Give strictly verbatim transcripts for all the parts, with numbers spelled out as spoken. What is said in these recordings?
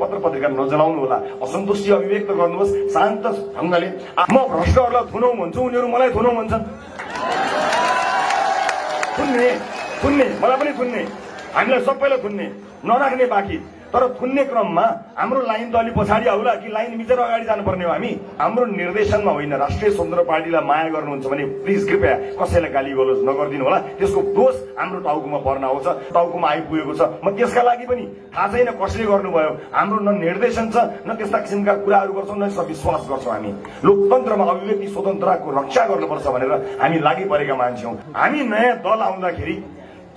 पत्र पत्रिका नजलाउनु होला असन्तुष्टि अभिव्यक्त गर्नुहोस् शान्त ढंगले म भ्रष्टहरुलाई धुनाउ भन्छु उनीहरु मलाई धुनाउ भन्छन् खुन्ने खुन्ने मलाई पनि खुन्ने हामीलाई सबैलाई खुन्ने नराख्ने बाकी तर खुन्ने क्रममा हाम्रो लाइन दलि पछाडी आउला कि लाइन मिचेर अगाडि जानु पर्ने हो हामी हाम्रो निर्देशनमा होइन राष्ट्रिय स्वतन्त्र पार्टीलाई माया गर्नुहुन्छ भने प्लिज कृपया कसैलाई गाली गलोज नगर्दिनु होला त्यसको दोष हाम्रो टाउकोमा पर्न आउँछ टाउकोमा आइपुगेको छ म त्यसका लागि पनि थाहा छैन कसले गर्नुभयो हाम्रो न निर्देशन छ न त्यस्ता किसिमका कुराहरु गर्छौं न विश्वास गर्छौं हामी लोकतन्त्रमा अभिव्यक्ति स्वतन्त्रताको रक्षा गर्नुपर्छ भनेर हामी लागिपरेका मान्छे हौं हामी नयाँ दल आउँदाखेरि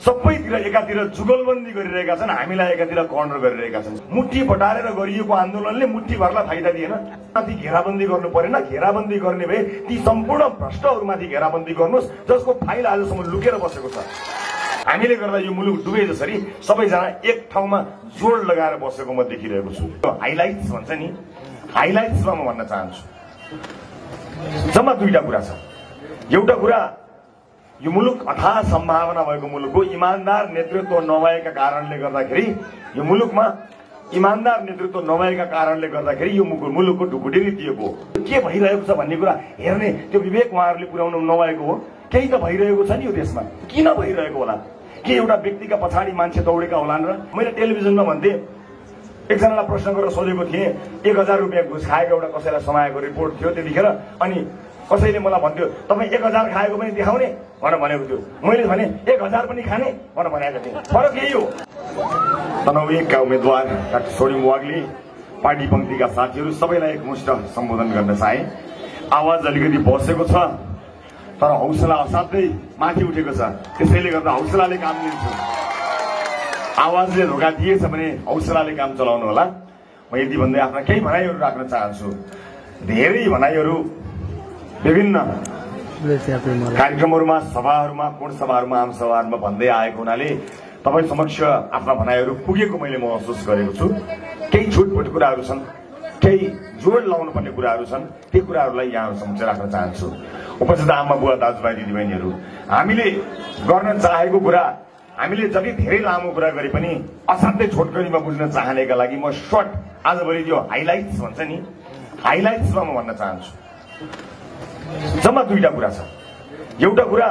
सबैतिर एकातिर जुगलबन्दी गरिरहेका छन् हामीलाई एकातिर कर्नर गरिरहेका छन् मुट्ठी बटारेर गरिएको आन्दोलनले मुट्ठीभरलाई फाइदा दिएन माथि घेराबन्दी गर्नु परेन घेराबन्दी गर्ने भए ती सम्पूर्ण भ्रष्टहरुमाथि घेराबन्दी गर्नुस् जसको फाइल आजसम्म लुकेर बसेको छ हामीले गर्दा यो मुलुक डुबे जसरी सबैजना एक ठाउँमा जोड लगाएर बसेको म देखिरहेको छु हाइलाइट्स भन्छ नि हाइलाइट्समा म भन्न चाहन्छु जम्मा दुईटा कुरा छ एउटा कुरा यो मुलुक अथाह सम्भावना भएको मुलुकको इमानदार नेतृत्व नभएका कारणले गर्दाखेरि यो मुलुकमा इमानदार नेतृत्व नभएका कारणले गर्दाखेरि यो मुलुकको ढुकुढेरी दिएको के भइरहेको छ भन्ने कुरा हेर्ने त्यो विवेक उहाँहरूले पुर्याउनु नभएको हो केही त भइरहेको छ नि यो देशमा किन भइरहेको होला के एउटा व्यक्तिका पछाडी मान्छे दौडेका होलान् र मैले टेलिभिजनमा भन्थे एकजनालाई प्रश्न गरेर सोधेको थिएँ एक हजार रुपियाँ घुस खाएको एउटा कसैलाई समाएको रिपोर्ट थियो त्यतिखेर अनि कसैले मलाई भन्थ्यो तपाई एक हजार खाएको पनि देखाउने भनेर भनेको थियो मैले भने एक हजार पनि खाने भनेर भनेको थिएँ फरक यही हो तनहुका उम्मेदवार डाक्टर सोनिम वाग्ले पार्टी पंक्तिका साथीहरु सबैलाई एकमुष्ट सम्बोधन गर्न चाहे आवाज अलिकति बसेको छ तर हौसला असाध्यै माथि उठेको छ त्यसैले गर्दा हौसलाले काम लिन्छ आवाजले धोका दिएछ भने हौसलाले काम चलाउनु होला म यति भन्दै आफ्ना केही भनाइहरु राख्न चाहन्छु धेरै भनाइहरु विभिन्न कार्यक्रमहरुमा सभाहरुमा कोण सभाहरुमा आम सभाहरुमा भन्दै आएको हुनाले तपाई समक्ष आफ्ना भनाइहरु पुगेको मैले महसुस गरेको छु केही छुटपुट कुराहरु छन् केही जोड लाउनु पर्ने कुराहरु छन् ती कुराहरुलाई यहाँहरु समक्ष राख्न चाहन्छु उपस्थित आमा बुवा दाजुभाइ दिदीबहिनीहरु हामीले गर्न चाहेको कुरा हामीले जति धेरै लामो कुरा गरे पनि असाध्यै छोटकरीमा बुझ्न चाहनेका लागि म सर्ट आजभरि यो हाइलाइट्स भन्छ नि हाइलाइट्समा म भन्न चाहन्छु जम्मा दुईटा कुरा छ एउटा कुरा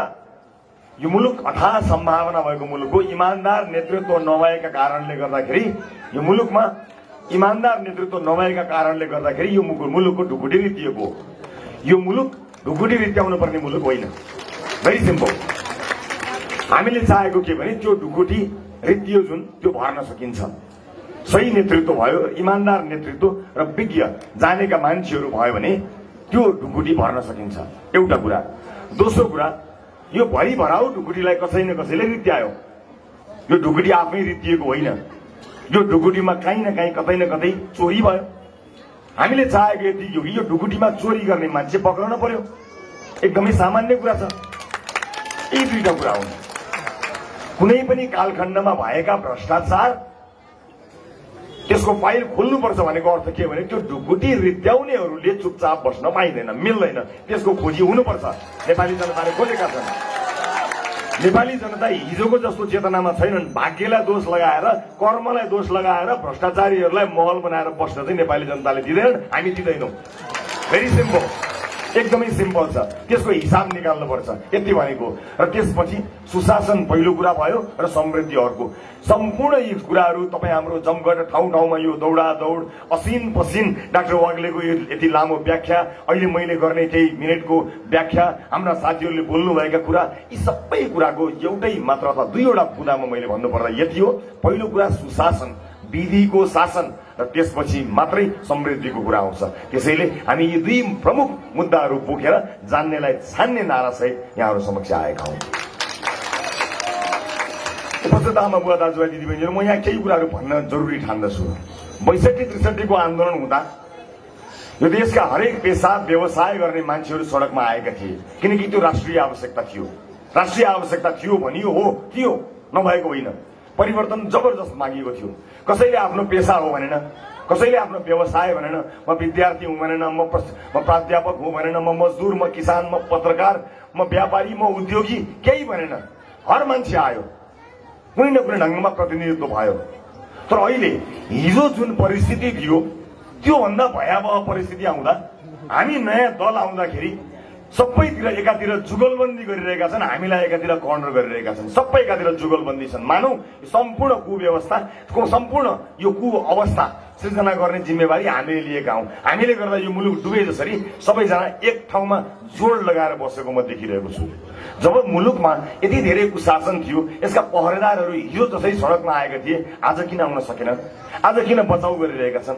यो मुलुक अथाह सम्भावना भएको मुलुकको इमानदार नेतृत्व नभएका कारणले गर्दाखेरि यो मुलुकमा इमानदार नेतृत्व नभएका कारणले गर्दाखेरि यो मुलुकको ढुकुढेरी दिएको यो मुलुक ढुकुढेरी ल्याउनु पर्ने मुलुक होइन भेरी सिम्पल हामीले चाहेको के भने त्यो ढुकुढी रित्तियो जुन त्यो भर्न सकिन्छ सही नेतृत्व भयो इमानदार नेतृत्व र विज्ञ जानेका मान्छेहरु भयो भने त्यो ढुकुटी भर्न सकिन्छ एउटा कुरा दोस्रो कुरा यो भरि भराउ ढुकुटीलाई कसै न कसैले रित्यायो यो ढुकुटी आफै रित्तिएको होइन यो ढुकुटीमा कहीं न कहीं कतै न कतै चोरी भयो हामीले चाहेको यति हो कि यो ढुकुटीमा चोरी गर्ने मान्छे पक्राउन पर्यो एकदमै सामान्य कुरा छ यी दुईटा कुरा हुन् कुनै पनि कालखण्डमा भएका भ्रष्टाचार त्यसको फाइल खोल्नुपर्छ भनेको अर्थ के भने त्यो ढुकुटी रित्याउनेहरुले चुपचाप बस्न पाइदैन मिल्दैन त्यसको खोजी हुनुपर्छ नेपाली जनताले खोजेका छन् नेपाली जनता हिजोको जस्तो चेतनामा छैनन् भाग्यलाई दोष लगाएर कर्मलाई दोष लगाएर भ्रष्टाचारीहरुलाई महल बनाएर बस्न चाहिँ नेपाली जनताले दिँदैन हामी दिदैनौ भेरी सिम्पल एकदमै सिम्पल छ त्यसको हिसाब निकाल्नुपर्छ यति भनेको र त्यसपछि सुशासन पहिलो कुरा भयो र समृद्धि अर्को सम्पूर्ण यी कुराहरु तपाई हाम्रो जमघट ठाउँ ठाउँमा यो दौडा दौड असिन पसिन डाक्टर वाग्लेको यति लामो व्याख्या अहिले मैले गर्ने केही मिनेटको व्याख्या हाम्रा साथीहरुले बोल्नु भएका कुरा यी सबै कुराको एउटै मात्र अथवा दुईवटा बुदामा मैले भन्नुपर्दा यति हो पहिलो कुरा सुशासन विधिको शासन र त्यसपछि मात्रै समृद्धिको कुरा आउँछ त्यसैले हामी यी दुई प्रमुख मुद्दाहरु बोकेर जान्नेलाई छान्ने नारा सहित यहाँहरु समक्ष आएका हौं उपस्थित आमा बुवा दाजुभाइ दिदीबहिनीहरु म यहाँ केही कुराहरु भन्न जरुरी ठान्दछु बैसठी त्रिसठी को आन्दोलन हुँदा यो देशका हरेक पेशा व्यवसाय गर्ने मान्छेहरु सडकमा आएका थिए किनकि त्यो राष्ट्रिय आवश्यकता थियो राष्ट्रिय आवश्यकता थियो भनियो हो थियो नभएको होइन परिवर्तन जबरदस्त मागिएको थियो कसैले आफ्नो पेशा हो भनेन कसैले आफ्नो व्यवसाय भनेन म विद्यार्थी हुँ भनेन म म प्राध्यापक हुँ भनेन म मजदूर म किसान म पत्रकार म व्यापारी म उद्योगी केही भनेन हर मान्छे आयो कुनै न कुनै ढंगमा प्रतिनिधित्व भयो तर अहिले हिजो जुन परिस्थिति थियो त्यो भन्दा भयावह परिस्थिति आउँदा हामी नयाँ दल आउँदाखेरि सबैतिर एकातिर जुगलबन्दी गरिरहेका छन्, हामीलाई एकातिर कर्नर गरिरहेका छन्, सबै एकातिर जुगलबन्दी छन्। मानौ सम्पूर्ण कुव्यवस्था सम्पूर्ण यो कुअवस्था सृजना गर्ने जिम्मेवारी हामीले लिएका हौं। हामीले गर्दा यो मुलुक डुबे जसरी सबैजना एक ठाउँमा जोड लगाएर बसेको म देखिरहेको छु। जब मुलुकमा यति धेरै कुशासन थियो, यसका पहरेदारहरू हिजो जसै सडकमा आएका थिए आज किन आउन सकेनन्? आज किन बचाउ गरिरहेका छन्?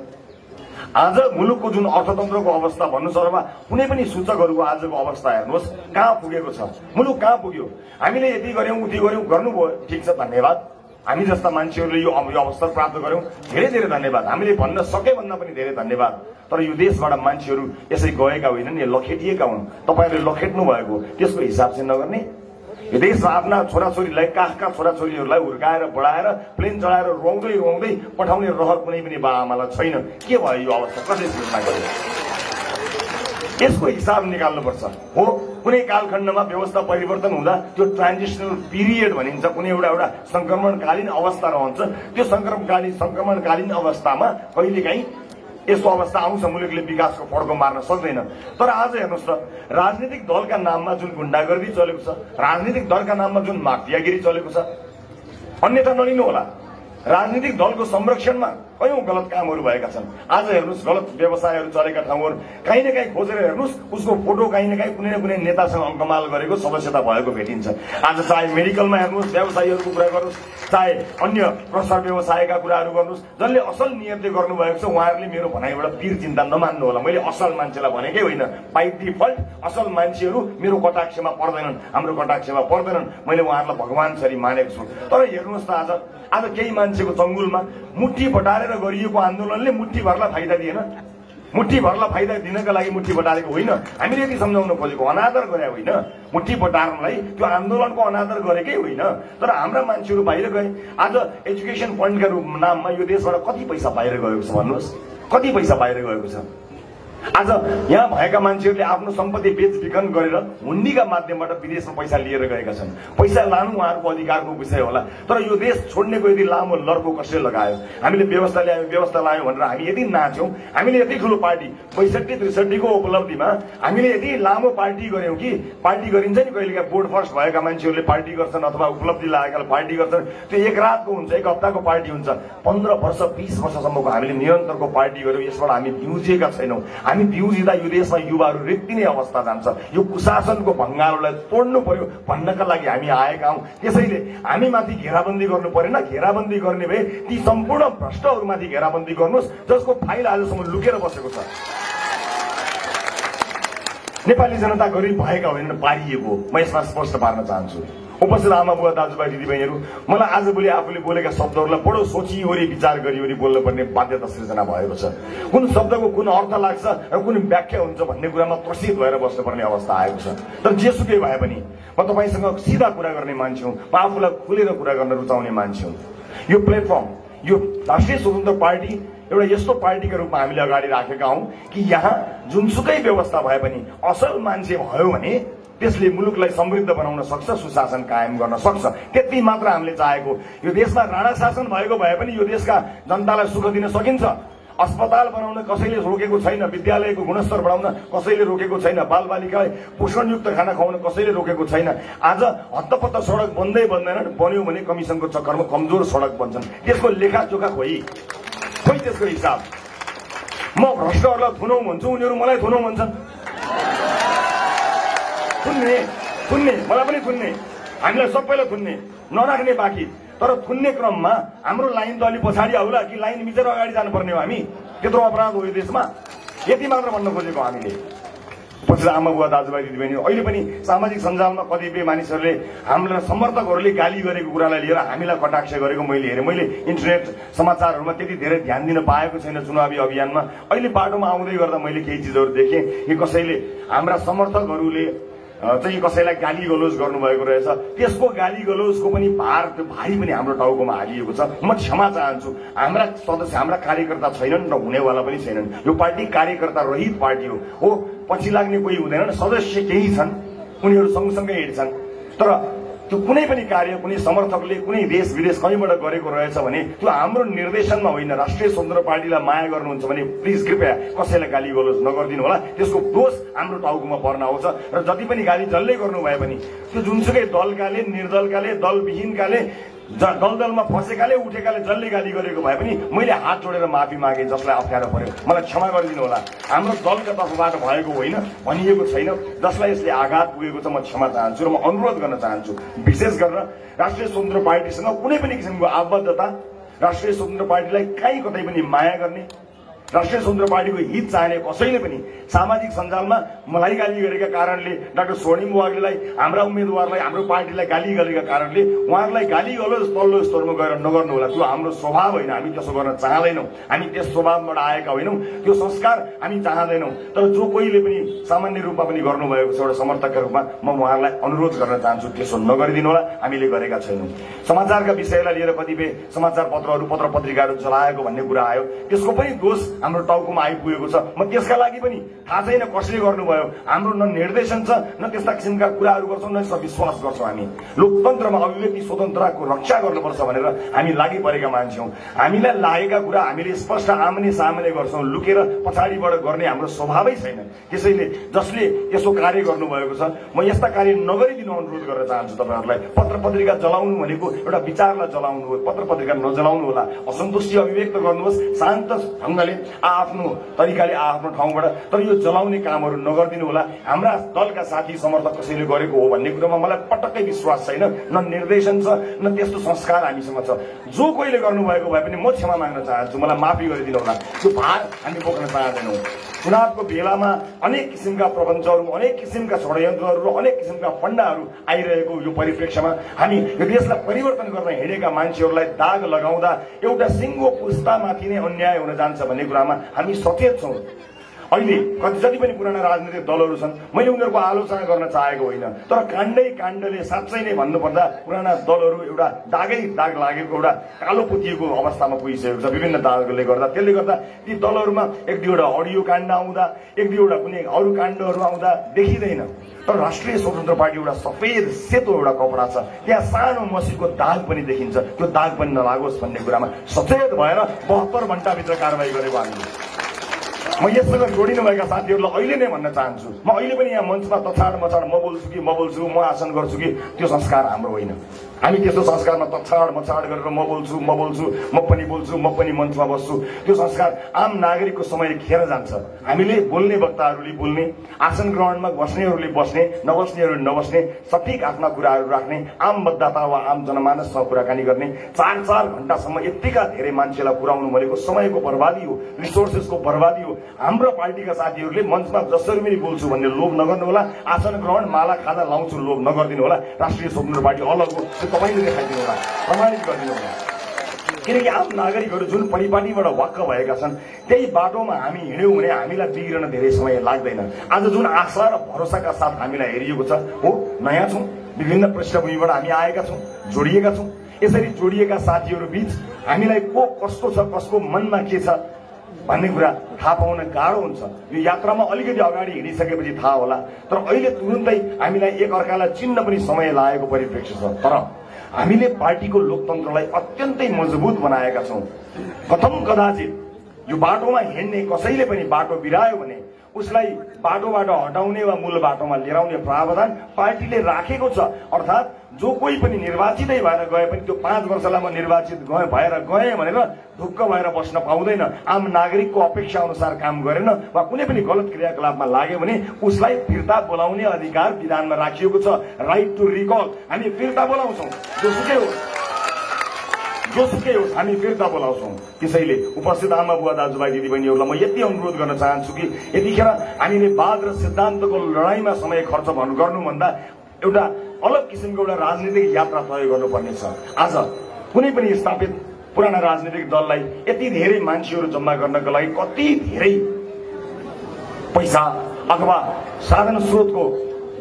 आज मुलुकको जुन अर्थतन्त्रको अवस्था भन्नुस् अथवा कुनै पनि सूचकहरूको आजको अवस्था हेर्नुहोस्, कहाँ पुगेको छ मुलुक, कहाँ पुग्यो? हामीले यति गर्यौं उति गर्यौं गर्नुभयो, ठीक छ, धन्यवाद। हामी जस्ता मान्छेहरूले यो अवसर प्राप्त गर्यौं, धेरै धेरै धन्यवाद। हामीले भन्न सके भन्दा पनि धेरै धन्यवाद। तर यो देशबाट मान्छेहरू यसै गएका होइनन्, यो लखेटिएका हुन्। तपाईहरुले लखेट्नु भएको त्यसको हिसाब चाहिँ नगर्ने, यो देशमा आफ्ना छोराछोरीलाई काखका छोराछोरीहरूलाई हुर्काएर बढाएर प्लेन चढाएर रोउँदै रोउँदै पठाउने रहर कुनै पनि बाबाआमालाई छैन। के भयो यो अवस्था? कसले सृजना गर्यो? यसको हिसाब निकाल्नुपर्छ। हो, कुनै कालखण्डमा व्यवस्था परिवर्तन हुँदा त्यो ट्रान्जिशनल पिरियड भनिन्छ, कुनै एउटा एउटा संक्रमणकालीन अवस्था रहन्छ। त्यो संक्रमणकालीन संक्रमणकालीन अवस्थामा कहिलेकाहीँ यस्तो अवस्था आउँछ, मुलुकले विकासको फड्को मार्न सक्दैन। तर आज हेर्नुहोस् त, राजनीतिक दलका नाममा जुन गुण्डागर्दी चलेको छ, राजनीतिक दलका नाममा जुन माफियागिरी चलेको छ, अन्यथा नलिनु होला, राजनीतिक दलको संरक्षणमा कयौं गलत कामहरू भएका छन्। आज हेर्नुस्, गलत व्यवसायहरू चलेका ठाउँहरू कहीँ न कहीँ खोजेर हेर्नुस्, उसको फोटो कहीँ न कहीँ कुनै न कुनै नेतासँग अङ्कमाल गरेको सदस्यता भएको भेटिन्छ। आज चाहे मेडिकलमा हेर्नुस्, व्यवसायीहरूको कुरा गर्नुस्, चाहे अन्य प्रसार व्यवसायका कुराहरू गर्नुस्, जसले असल नियमले गर्नुभएको छ उहाँहरूले मेरो भनाइबाट पीर चिन्ता नमान्नु होला। मैले असल मान्छेलाई भनेकै होइन, बाइ डिफल्ट असल मान्छेहरू मेरो कटाक्षमा पर्दैनन्, हाम्रो कटाक्षमा पर्दैनन्। मैले उहाँहरूलाई भगवान सरी मानेको छु। तर हेर्नुस् त, आज आज केही मान्छेको चंगुलमा मुट्ठी बटारेर गरिएको आन्दोलनले मुट्ठी भरलाई फाइदा दिएन। मुट्ठी भरलाई फाइदा दिनका लागि मुट्ठी बटारेको होइन, हामीले यति सम्झाउन खोजेको अनादर गरे होइन, मुट्ठी बटार्नलाई त्यो आन्दोलनको अनादर गरेकै होइन। तर हाम्रा मान्छेहरू बाहिर गए। आज एजुकेसन फन्डका रूपमा नाममा यो देशबाट कति पैसा बाहिर गएको छ भन्नुहोस्, कति पैसा बाहिर गएको छ? आज यहाँ भएका मान्छेहरूले आफ्नो सम्पत्ति बेचबिखन गरेर हुन्डीका माध्यमबाट विदेशमा पैसा लिएर गएका छन्। पैसा लानु उहाँहरूको अधिकारको विषय होला, तर यो देश छोड्नेको यदि लामो लड्को कसले लगायो? हामीले व्यवस्था ल्यायौँ, व्यवस्था लायौँ भनेर हामी यदि नाच्यौँ, हामीले यति ठुलो पार्टी पैँसठी त्रिसठीको उपलब्धिमा हामीले यति लामो पार्टी गऱ्यौँ कि पार्टी गरिन्छ नि, कहिलेकाहीँ बोर्ड फर्स्ट भएका मान्छेहरूले पार्टी गर्छन् अथवा उपलब्धि लागेकाले पार्टी गर्छन्। त्यो एक रातको हुन्छ, एक हप्ताको पार्टी हुन्छ। पन्ध्र वर्ष बिस वर्षसम्मको हामीले निरन्तरको पार्टी गऱ्यौँ, यसबाट हामी बिउजिएका छैनौँ। हामी बिउजिँदा यो देशमा युवाहरू रित्तिने अवस्था जान्छ। यो कुशासनको भङ्गारोलाई तोड्नु पर्यो भन्नका लागि हामी आएका हौं। त्यसैले हामी माथि घेराबन्दी गर्नु परेन, घेराबन्दी गर्ने भए ती सम्पूर्ण भ्रष्टहरूमाथि घेराबन्दी गर्नुस् जसको फाइल आजसम्म लुकेर बसेको छ। नेपाली जनता गरिब भएका होइन, पारिएको हो। म यसमा स्पष्ट पार्न चाहन्छु। उपस्थित आमा बुवा दाजुभाइ दिदीबहिनीहरू, मलाई आजभोलि आफूले बोलेका शब्दहरूलाई बडो सोचिवरी विचार गरिवरी बोल्नुपर्ने बाध्यता सृजना भएको छ। कुन शब्दको कुन अर्थ लाग्छ र कुन व्याख्या हुन्छ भन्ने कुरामा त्रसित भएर बस्नुपर्ने अवस्था आएको छ। तर जेसुकै भए पनि म तपाईसँग सिधा कुरा गर्ने मान्छे हुँ, म आफूलाई खुलेर कुरा गर्न रुचाउने मान्छे हुँ। यो प्लेटफर्म, यो राष्ट्रिय स्वतन्त्र पार्टी एउटा यस्तो पार्टीको रूपमा हामीले अगाडि राखेका हौं कि यहाँ जुनसुकै व्यवस्था भए पनि असल मान्छे भयो भने त्यसले मुलुकलाई समृद्ध बनाउन सक्छ, सुशासन कायम गर्न सक्छ। त्यति मात्र हामीले चाहेको। यो देशमा राणा शासन भएको भए पनि यो देशका जनतालाई सुख दिन सकिन्छ। अस्पताल बनाउन कसैले रोकेको छैन, विद्यालयको गुणस्तर बढाउन कसैले रोकेको छैन, बालबालिकालाई पोषणयुक्त खाना खुवाउन कसैले रोकेको छैन। आज हत्तपत्त सडक बन्दै बन्दैनन्, बन्यो भने कमिसनको चक्करमा कमजोर सडक बन्छन्। त्यसको लेखाजोखा खोइ खोइ त्यसको हिसाब। म भ्रष्टहरूलाई थुनौं भन्छु, उनीहरू मलाई थुनौं भन्छन्। थुन्ने थुन्ने मलाई पनि थुन्ने, हामीलाई सबैलाई थुन्ने, नराख्ने बाँकी। तर थुन्ने क्रममा हाम्रो लाइन त अलि पछाडि आउला कि लाइन मिचेर अगाडि जानुपर्ने हो? हामी त्यत्रो अपराध हो यो देशमा? यति मात्र भन्न खोजेको हामीले। पछि आमा बुवा दाजुभाइ दिदीबहिनी, अहिले पनि सामाजिक सञ्जालमा कतिपय मानिसहरूले, हाम्रा समर्थकहरूले गाली गरेको कुरालाई लिएर हामीलाई कटाक्ष गरेको मैले हेरेँ। मैले इन्टरनेट समाचारहरूमा त्यति धेरै ध्यान दिन पाएको छैन चुनावी अभियानमा। अहिले बाटोमा आउँदै गर्दा मैले केही चिजहरू देखेँ कि कसैले, हाम्रा समर्थकहरूले चाहिँ कसैलाई गाली गलोज गर्नुभएको रहेछ। त्यसको गाली गलोजको पनि भार, त्यो भारी पनि हाम्रो टाउकोमा हालिएको छ। म क्षमा चाहन्छु, हाम्रा सदस्य, हाम्रा कार्यकर्ता छैनन् र हुनेवाला पनि छैनन्। यो पार्टी कार्यकर्ता रहित पार्टी हो। हो, पछि लाग्ने कोही हुँदैनन्, सदस्य केही छन्, उनीहरू सँगसँगै हिँड्छन्। तर त्यो कुनै पनि कार्य कुनै समर्थकले कुनै देश विदेश कहीँबाट गरेको रहेछ भने त्यो हाम्रो निर्देशनमा होइन। राष्ट्रिय स्वतन्त्र पार्टीलाई माया गर्नुहुन्छ भने प्लिज कृपया कसैलाई गाली गलोज नगर्दिनु होला। त्यसको दोष हाम्रो टाउकोमा पर्न आउँछ र जति पनि गाली जल्लै गर्नु भए पनि त्यो जुनसुकै दलकाले निर्दलकाले दलविहीनकाले दलदलमा फसेकाले उठेकाले जल्लै गाली गरेको भए पनि मैले हात जोडेर माफी मागे। जसलाई अप्ठ्यारो पर्यो मलाई क्षमा गरिदिनु होला। हाम्रो दलको तर्फबाट भएको होइन भनिएको छैन। जसलाई यसले आघात पुगेको छ म क्षमा चाहन्छु र म अनुरोध गर्न चाहन्छु विशेष गरेर राष्ट्रिय स्वतन्त्र पार्टीसँग कुनै पनि किसिमको आबद्धता, राष्ट्रिय स्वतन्त्र पार्टीलाई कहीँ कतै पनि माया गर्ने, राष्ट्रिय स्वतन्त्र पार्टीको हित चाहने कसैले पनि सामाजिक सञ्जालमा मलाई गाली गरेका कारणले डाक्टर स्वर्णिम बुवाग्लेलाई हाम्रा उम्मेदवारलाई हाम्रो पार्टीलाई गाली गरेका कारणले उहाँहरूलाई गाली गलोज तल्लो स्तरमा गएर नगर्नु होला। त्यो हाम्रो स्वभाव होइन। हामी त्यसो गर्न चाहदैनौँ। हामी त्यस स्वभावबाट आएका होइनौँ। त्यो संस्कार हामी चाहदैनौँ। तर जो कोहीले पनि सामान्य रूपमा पनि गर्नुभएको छ एउटा समर्थकका रूपमा म उहाँहरूलाई अनुरोध गर्न चाहन्छु त्यसो नगरिदिनु होला। हामीले गरेका छैनौँ। समाचारका विषयलाई लिएर कतिपय समाचार पत्रहरू पत्र पत्रिकाहरू चलाएको भन्ने कुरा आयो। त्यसको पनि दोष हाम्रो टाउकोमा आइपुगेको छ। म त्यसका लागि पनि थाहा छैन कसले गर्नुभयो। हाम्रो न निर्देशन छ न त्यस्ता किसिमका कुराहरू गर्छौं न विश्वास गर्छौं। हामी लोकतन्त्रमा अभिव्यक्ति स्वतन्त्रताको रक्षा गर्नुपर्छ भनेर हामी लागि परेका मान्छे हौं। हामीलाई लागेका कुरा हामीले स्पष्ट आमने सामने गर्छौं। लुकेर पछाडीबाट गर्ने हाम्रो स्वभावै छैन। त्यसैले जसले यसो कार्य गर्नुभएको छ म यस्ता कार्य नगरिदिन अनुरोध गर्न चाहन्छु तपाईहरुलाई। पत्र पत्रिका जलाउनु भनेको एउटा विचारलाई जलाउनु हो। पत्र पत्रिका नजलाउनु होला। असन्तुष्टि अभिव्यक्त गर्नुहोस् शान्त ढंगले आफ्नो तरिकाले आफ्नो ठाउँबाट। तर यो जलाउने कामहरु नगर्दिनु होला। हाम्रा दलका साथी समर्थक कसैले गरेको हो भन्ने कुरामा मलाई पटक्कै विश्वास छैन। न निर्देशन छ न त्यस्तो संस्कार हामीसँग छ। जो कोहीले गर्नुभएको भए पनि म क्षमा माग्न चाहन्छु। मलाई माफी गरिदिनु होला। त्यो भार हामी बोक्न चाहदैनौँ। चुनावको बेलामा अनेक किसिमका प्रबन्धहरू अनेक किसिमका षड्यन्त्रहरू र अनेक किसिमका फण्डाहरू आइरहेको यो परिप्रेक्ष्यमा हामी यो देशलाई परिवर्तन गर्न हिँडेका मान्छेहरूलाई दाग लगाउँदा एउटा सिंगो पुस्तामाथि नै अन्याय हुन जान्छ भन्ने कुरामा हामी सचेत छौं। अहिले कति जति पनि पुराना राजनीतिक दलहरू छन् मैले उनीहरूको आलोचना गर्न चाहेको होइन। तर काण्डै काण्डले साँच्चै नै भन्नुपर्दा पुराना दलहरू एउटा दागै दाग लागेको एउटा कालो पोतिएको अवस्थामा पुगिसकेको छ। विभिन्न दलहरूले गर्दा त्यसले गर्दा ती दलहरूमा एक दुईवटा अडियो काण्ड आउँदा एक दुईवटा कुनै अरू काण्डहरू आउँदा देखिदैन। तर राष्ट्रिय स्वतन्त्र पार्टी एउटा सफेद सेतो एउटा कपडा छ। त्यहाँ सानो मसीको दाग पनि देखिन्छ। त्यो दाग पनि नलागोस् भन्ने कुरामा सचेत भएर बहत्तर घण्टाभित्र कारवाही गरेको हामीले। म यससँग जोडिनु भएका साथीहरूलाई अहिले नै भन्न चाहन्छु। म अहिले पनि यहाँ मञ्चमा तछाड मछाड म बोल्छु कि म बोल्छु म आसन गर्छु कि त्यो संस्कार हाम्रो होइन। हामी त्यस्तो संस्कारमा तछाड मछाड गरेर म बोल्छु म बोल्छु म पनि बोल्छु म पनि मञ्चमा बस्छु त्यो संस्कार आम नागरिकको समय खेर जान्छ। हामीले बोल्ने वक्ताहरूले बोल्ने, आसन ग्रहणमा बस्नेहरूले बस्ने, नबस्नेहरूले नबस्ने, सठिक आफ्ना कुराहरू राख्ने, आम मतदाता वा आम जनमानससँग कुराकानी गर्ने, चार चार घण्टासम्म यतिका धेरै मान्छेलाई पुर्याउनु भनेको समयको बर्बादी हो, रिसोर्सेसको बर्बादी हो। हाम्रो पार्टीका साथीहरूले मञ्चमा जसरी पनि बोल्छु भन्ने लोभ नगर्नु होला। आसन ग्रहण माला खादा लाउँछु लोभ नगर्दिनु होला। राष्ट्रिय स्वतन्त्र पार्टी अलग हो त्यो तपाईले देखाइदिनु होला, प्रमाणित गरिदिनु होला। किनकि आम नागरिकहरू जुन परिपाटीबाट वाक्क भएका छन् त्यही बाटोमा हामी हिँड्यौँ भने हामीलाई बिग्रन धेरै समय लाग्दैन। आज जुन आशा र भरोसाका साथ हामीलाई हेरिएको छ हो नयाँ छौँ, विभिन्न पृष्ठभूमिबाट हामी आएका छौँ, जोडिएका छौँ। यसरी जोडिएका साथीहरू बीच हामीलाई को कस्तो छ कसको मनमा के छ भन्ने कुरा थाहा पाउन गाह्रो हुन्छ। यो यात्रामा अलिकति अगाडि हिँडिसकेपछि थाहा होला। तर अहिले तुरुन्तै हामीलाई एक अर्कालाई चिन्न पनि समय लागेको परिप्रेक्ष्य छ। तर हामीले पार्टीको लोकतन्त्रलाई अत्यन्तै मजबुत बनाएका छौँ। कथम कदाचित यो बाटोमा हिँड्ने कसैले पनि बाटो बिरायो भने उसलाई बाटोबाट हटाउने वा मूल बाटोमा लिएर आउने प्रावधान पार्टीले राखेको छ। अर्थात् जो कोही पनि निर्वाचितै भएर गए पनि त्यो पाँच वर्षलाई म निर्वाचित गए भएर गएँ भनेर ढुक्क भएर बस्न पाउँदैन। आम नागरिकको अपेक्षा अनुसार काम गरेन वा कुनै पनि गलत क्रियाकलापमा लाग्यो भने उसलाई फिर्ता बोलाउने अधिकार विधानमा राखिएको छ। राइट टु रिकल हामी फिर्ता बोलाउँछौँ। जोसुकै होस् जोसुकै होस् हामी फिर्ता बोलाउँछौँ। त्यसैले उपस्थित आमा बुवा दाजुभाइ दिदीबहिनीहरूलाई म यति अनुरोध गर्न चाहन्छु कि यतिखेर हामीले वाद र सिद्धान्तको लडाईँमा समय खर्च गर्नुभन्दा एउटा अलग किसिमको एउटा राजनीतिक यात्रा तय गर्नुपर्नेछ। आज कुनै पनि स्थापित पुराना राजनीतिक दललाई यति धेरै मान्छेहरू जम्मा गर्नका लागि कति धेरै पैसा अथवा साधन स्रोतको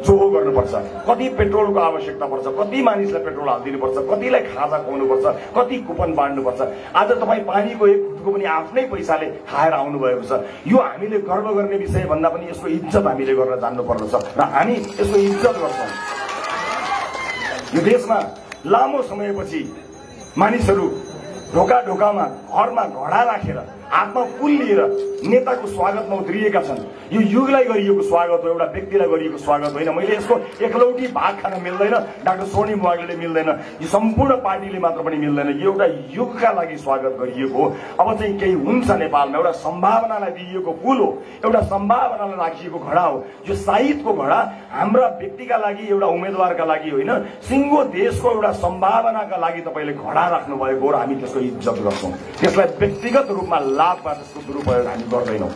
जोहो गर्नुपर्छ, कति पेट्रोलको आवश्यकता पर्छ, कति मानिसलाई पेट्रोल हालिदिनुपर्छ, कतिलाई खाजा खुवाउनुपर्छ, कति कुपन बाँड्नुपर्छ। आज तपाईँ पानीको एक घुटको पनि आफ्नै पैसाले खाएर आउनुभएको छ। यो हामीले गर्व गर्ने विषय भन्दा पनि यसको इज्जत हामीले गर्न जान्नुपर्दछ र हामी यसको इज्जत गर्छौँ। देश में लामो समय पछि मानिसहरु ढोका ढोका में घर में घड़ा राखेर हाथमा फूल लिएर नेताको स्वागत में उद्रिएका छन्। यो युगलाई गरिएको स्वागत हो, एउटा व्यक्तिलाई गरिएको स्वागत होइन। मैले यसको एकलौटी भाग खान मिल्दैन, डाक्टर सोनी बुवागले मिल्दैन, यो सम्पूर्ण पार्टीले मात्र पनि मिल्दैन। यो एउटा युगका लागि स्वागत गरिएको हो। अब चाहिँ केही हुन्छ नेपालमा, एउटा सम्भावनालाई दिएको फूल हो, एउटा सम्भावनालाई राखिएको घडा हो। यो साहित्यको घडा हाम्रा व्यक्तिका लागि, एउटा उम्मेदवारका लागि होइन, सिंगो देशको एउटा सम्भावनाका लागि तपाईले घडा राख्नु भएको र हामी त्यसको इज्जत गर्छौं। त्यसलाई व्यक्तिगत रूपमा लाभबाट दुरुपयोग हामी गर्दैनौं।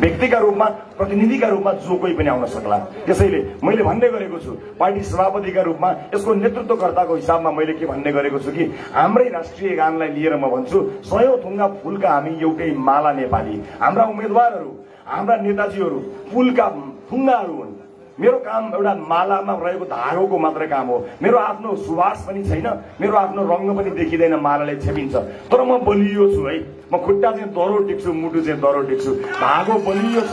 व्यक्तिका रूपमा, प्रतिनिधिका रूपमा जो कोही पनि आउन सक्ला। त्यसैले मैले भन्ने गरेको छु, पार्टी सभापतिका रूपमा, यसको नेतृत्वकर्ताको हिसाबमा मैले के भन्ने गरेको छु कि हाम्रै राष्ट्रिय गानलाई लिएर म भन्छु, सयौं थुङ्गा फूलका हामी एउटै माला नेपाली। हाम्रा उम्मेदवारहरू, हाम्रा नेताजीहरू फूलका थुङ्गाहरू हुन्। मेरो काम एउटा मालामा रहेको धागोको मात्र काम हो। मेरो आफ्नो सुवास पनि छैन, मेरो आफ्नो रंग पनि देखिदैन, मालाले छेपिन्छ। तर म बलियो छु है, म खुट्टा चाहिँ दरो टिक्छु, मुटु चाहिँ दरो टिक्छु, धागो बलियो छ।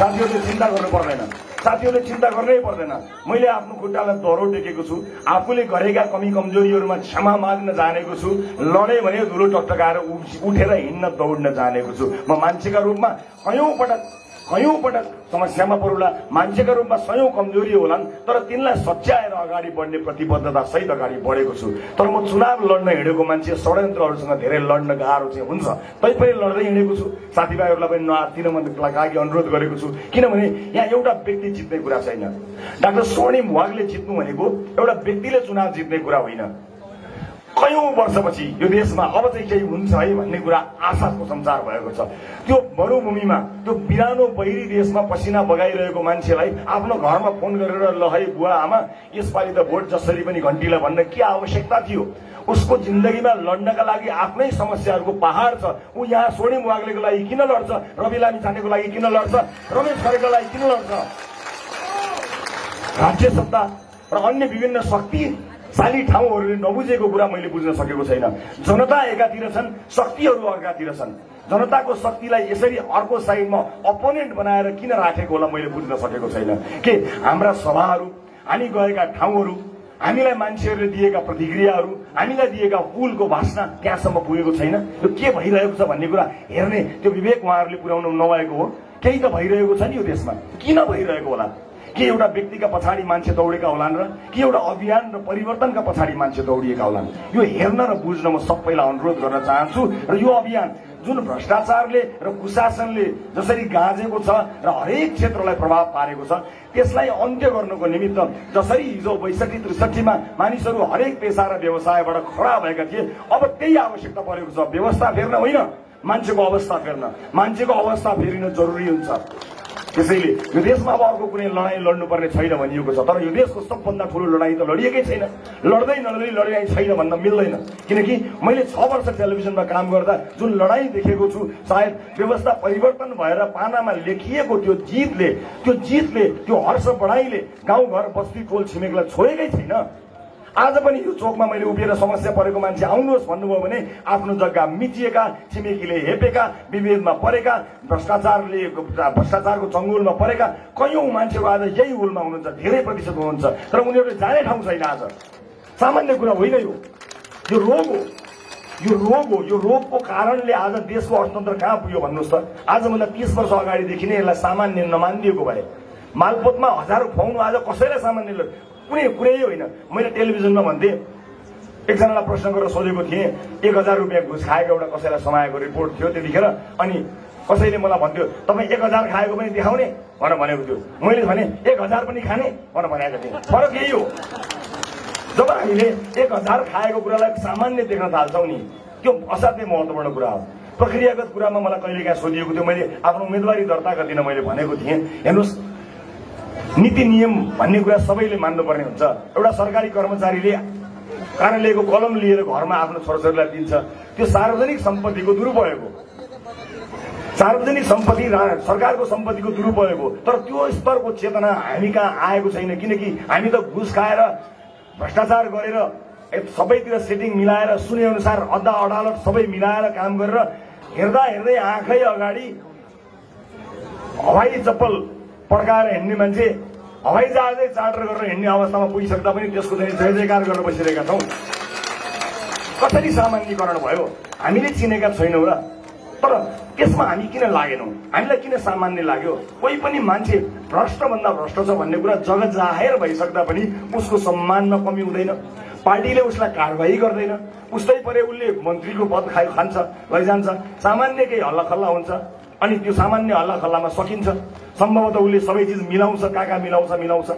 साथीहरुले चिन्ता गर्नु पर्दैन, साथीहरुले चिन्ता गर्नै पर्दैन। मैले आफ्नो खुट्टालाई दरो टेकेको छु, आफूले गरेका कमी कमजोरीहरुमा क्षमा माग्न जानेको छु, लडे भने धुलो टकटकाएर उठेर हिन्न दौड्न जानेको छु। म मान्छेका रूपमा कयौं पटक कयौं पटक समस्यामा परुला, मान्छेका रूपमा सयौं कमजोरी होलान्, तर तिनलाई सच्याएर अगाडि बढ्ने प्रतिबद्धता सहित अगाडि बढेको छु। तर म चुनाव लड्न हिँडेको मान्छे षड्यन्त्रहरुसँग धेरै लड्न गाह्रो चाहिँ हुन्छ, तैपनि लड्दै हिँडेको छु। साथीभाइहरुलाई पनि नआत्तिन म लागि अनुरोध गरेको छु, किनभने यहाँ एउटा व्यक्ति जित्ने कुरा छैन। डाक्टर स्वर्णिम वागले जित्नु भनेको एउटा व्यक्तिले चुनाव जित्ने कुरा होइन। कयौं वर्षपछि यो देशमा अब चाहिँ केही हुन्छ है भन्ने कुरा आशाको संचार भएको छ। त्यो मरुभूमिमा, त्यो बिरानो बहिरी देशमा पसिना बगाइरहेको मान्छेलाई आफ्नो घरमा फोन गरेर लहै बुवा आमा, यसपालि त भोट जसरी पनि घण्टीला भन्न के आवश्यकता थियो? उसको जिन्दगीमा लड्नका लागि आफ्नै समस्याहरुको पहाड छ। उ यहाँ सोनी मुवाग्लेको लागि किन लड्छ? रवि लामिछानेको लागि किन लड्छ? रमेश खरेलको लागि किन लड्छ? राज्य सत्ता र अन्य विभिन्न शक्ति साली ठाउँहरुले नबुझेको कुरा मैले बुझ्न सकेको छैन। जनता एकातिर छन्, शक्तिहरु अर्कातिर छन्। जनताको शक्तिलाई यसरी अर्को साइडमा अपोनेन्ट बनाएर किन राखेको होला मैले बुझ्न सकेको छैन। के हाम्रा सभाहरु, हामी गएका ठाउँहरु, हामीलाई मान्छेहरुले दिएका प्रतिक्रियाहरु, हामीलाई दिएका फूलको भाषा त्यहाँसम्म पुगेको छैन? यो के भइरहेको छ भन्ने कुरा हेर्ने त्यो विवेक उहाँहरुले पुर्याउनु नभएको हो। केही त भइरहेको छ नि यो देशमा, किन भइरहेको होला? के एउटा व्यक्तिका पछाडी मान्छे दौडेका होलान् र के एउटा अभियान र परिवर्तनका पछाडी मान्छे दौडिएका होलान्? यो हेर्न र बुझ्न म सबैलाई अनुरोध गर्न चाहन्छु। र यो अभियान जुन भ्रष्टाचारले र कुशासनले जसरी गाजेको छ र हरेक क्षेत्रलाई प्रभाव पारेको छ, त्यसलाई अन्त्य गर्नको निमित्त जसरी हिजो बैसठी त्रिसठी मा मानिसहरु हरेक पेशा र व्यवसायबाट खडा भएका थिए, अब त्यही आवश्यकता परेको छ। व्यवस्था फेर्न होइन, मान्छेको अवस्था फेर्न। मान्छेको अवस्था फेरिन जरुरी हुन्छ। त्यसैले यो देशमा अब अर्को कुनै लडाई लड्नुपर्ने छैन भनिएको छ, तर यो देशको सबभन्दा ठूलो लडाई त लडिएकै छैन। लड्दै नलडी लडाई छैन भन्न मिल्दैन, किनकि मैले छ वर्ष टेलिभिजनमा काम गर्दा जुन लडाई देखेको छु, सायद व्यवस्था परिवर्तन भएर पानामा लेखिएको त्यो जितले त्यो जितले त्यो हर्ष बढाइले गाउँघर बस्ती टोल छिमेकलाई छोडेकै छैन। आज पनि यो चोकमा मैले उभिएर समस्या परेको मान्छे आउनुहोस् भन्नुभयो भने आफ्नो जग्गा मिचिएका, छिमेकीले हेपेका, विभेदमा परेका, भ्रष्टाचारले भ्रष्टाचारको चंगुलमा परेका कयौं मान्छेहरु आज यही हुलमा हुनुहुन्छ, धेरै प्रतिशत हुनुहुन्छ। तर उनीहरुले जाने ठाउँ छैन। आज सामान्य कुरा होइन, यो यो रोग हो, यो रोग हो। यो रोगको कारणले आज देशको अर्थतन्त्र कहाँ पुग्यो भन्नुस् त? आजभन्दा तीस वर्ष अगाडिदेखि नै यसलाई सामान्य नमानिएको भए मालपोतमा हजारौं फौनु आज कसैले सामान्य कुनै कुरै होइन। मैले टेलिभिजनमा भन्थे, एकजनालाई प्रश्न गरेर सोधेको थिएँ, एक हजार रुपियाँ घुस खाएको एउटा कसैलाई समाएको रिपोर्ट थियो त्यतिखेर। अनि कसैले मलाई भन्थ्यो, तपाईँ एक हजार खाएको पनि देखाउने भनेर भनेको थियो। मैले भने एक हजार पनि खाने भनेर भनेको थिएँ। फरक यही हो। जब हामीले एक हजार खाएको कुरालाई सामान्य देख्न थाल्छौँ नि, त्यो असाध्यै महत्त्वपूर्ण कुरा हो। प्रक्रियागत कुरामा मलाई कहिलेकाहीँ सोधिएको थियो, मैले आफ्नो उम्मेदवारी दर्ता गर्दिन मैले भनेको थिएँ। हेर्नुहोस्, नीति नियम भन्ने कुरा सबैले मान्नुपर्ने हुन्छ। एउटा सरकारी कर्मचारीले कार्यालयको कलम लिएर घरमा आफ्नो छोराछोरीलाई दिन्छ, त्यो सार्वजनिक सम्पत्तिको दुरुपयोग हो। सार्वजनिक सम्पत्ति सरकारको सम्पत्तिको दुरुपयोग हो। तर त्यो स्तरको चेतना हामी कहाँ आएको छैन, किनकि हामी त घुस खाएर, भ्रष्टाचार गरेर, सबैतिर सेटिङ मिलाएर, सुने अनुसार अड्डा अदालत सबै मिलाएर काम गरेर हेर्दा हेर्दै आँखै अगाडि हवाई चप्पल पड्काएर हिँड्ने मान्छे हवाई जहाज चार्टर गरेर हिँड्ने अवस्थामा पुगिसक्दा पनि त्यसको चाहिँ जयजयकार गर्न बसिरहेका छौं। कसरी सामान्यीकरण भयो हामीले चिनेका छैनौं र। तर त्यसमा हामी किन लागेनौं, हामीलाई किन सामान्य लाग्यो? कोही पनि मान्छे भ्रष्ट भन्दा भ्रष्ट छ भन्ने कुरा जगत जाहेर भइसक्दा पनि उसको सम्मानमा कमी हुँदैन, पार्टीले उसलाई कारबाही गर्दैन, उस्तै परे उसले मन्त्रीको पद खाइ खान्छ लैजान्छ, सामान्य केही हल्लाखल्ला हुन्छ अनि त्यो सामान्य हल्लाखल्लामा सकिन्छ। सम्भवतः उसले सबै चीज मिलाउँछ, काका मिलाउँछ मिलाउँछ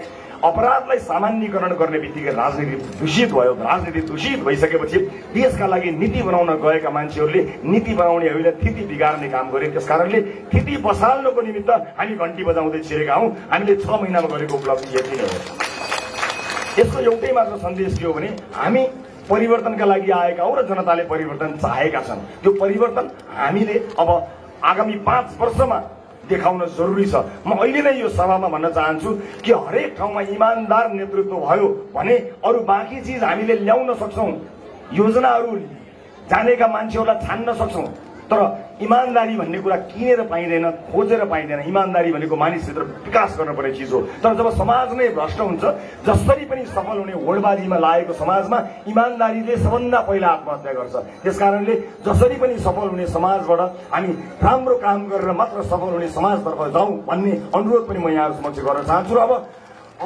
अपराधलाई सामान्यीकरण गर्ने बित्तिकै राजनीति दूषित भयो। राजनीति दूषित भइसकेपछि देशका लागि नीति बनाउन गएका मान्छेहरूले नीति बनाउने होइन थिति बिगार्ने काम गरे। त्यसकारणले थिति बसाल्नको निमित्त हामी घण्टी बजाउँदै छिरेका हौं। हामीले छ महिनामा गरेको उपलब्धि यति नै हो। यसको एउटै मात्र सन्देश के हो भने हामी परिवर्तनका लागि आएका हौं र जनताले परिवर्तन चाहेका छन्। त्यो परिवर्तन हामीले अब आगामी पाँच वर्षमा देखाउन जरुरी छ। म अहिले नै यो सभामा भन्न चाहन्छु कि हरेक ठाउँमा इमानदार नेतृत्व भयो भने अरु बाँकी चीज हामीले ल्याउन सक्छौं, योजनाहरु जानेका मान्छेहरुलाई छान्न सक्छौं। तर इमानदारी भन्ने कुरा किनेर पाइदैन, खोजेर पाइदैन। इमानदारी भनेको मानिसभित्र विकास गर्नुपर्ने चीज हो। तर जब समाज नै भ्रष्ट हुन्छ, जसरी पनि सफल हुने होडबाजीमा लागेको समाजमा इमानदारीले सबभन्दा पहिला आत्महत्या गर्छ। त्यसकारणले जसरी पनि सफल हुने समाजबाट हामी राम्रो काम गरेर मात्र सफल हुने समाजतर्फ जाउँ भन्ने अनुरोध पनि म यहाँहरु समक्ष गर्न चाहन्छु। अब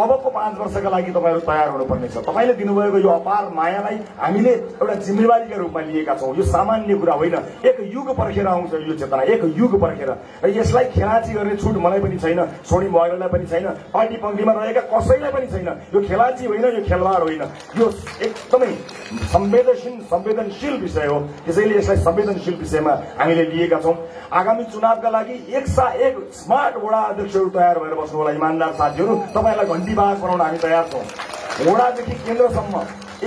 अबको पाँच वर्षका लागि तपाईहरु तयार हुनुपर्नेछ। तपाईले दिनुभएको यो अपार मायालाई हामीले एउटा जिम्मेवारीका रूपमा लिएका छौं। यो सामान्य कुरा होइन। एक युग पर्खेर आउँछ यो चेतना, एक युग पर्खेर, र यसलाई खेलाची गर्ने छुट मलाई पनि छैन, छोडी मगरलाई पनि छैन, पार्टी पंक्तिमा रहेका कसैलाई पनि छैन। यो खेलाची होइन, यो खेलवाड होइन, यो एकदमै संवेदनशील संवेदनशील विषय हो। त्यसैले यसलाई संवेदनशील विषयमा हामीले लिएका छौं। आगामी चुनावका लागि एक सय एक स्मार्ट वडा अध्यक्षहरु तयार भएर बस्नु होला। इमानदार साथीहरु, तपाईहरुलाई विभाग बनाउन हामी तयार छौं। वडादेखि केन्द्रसम्म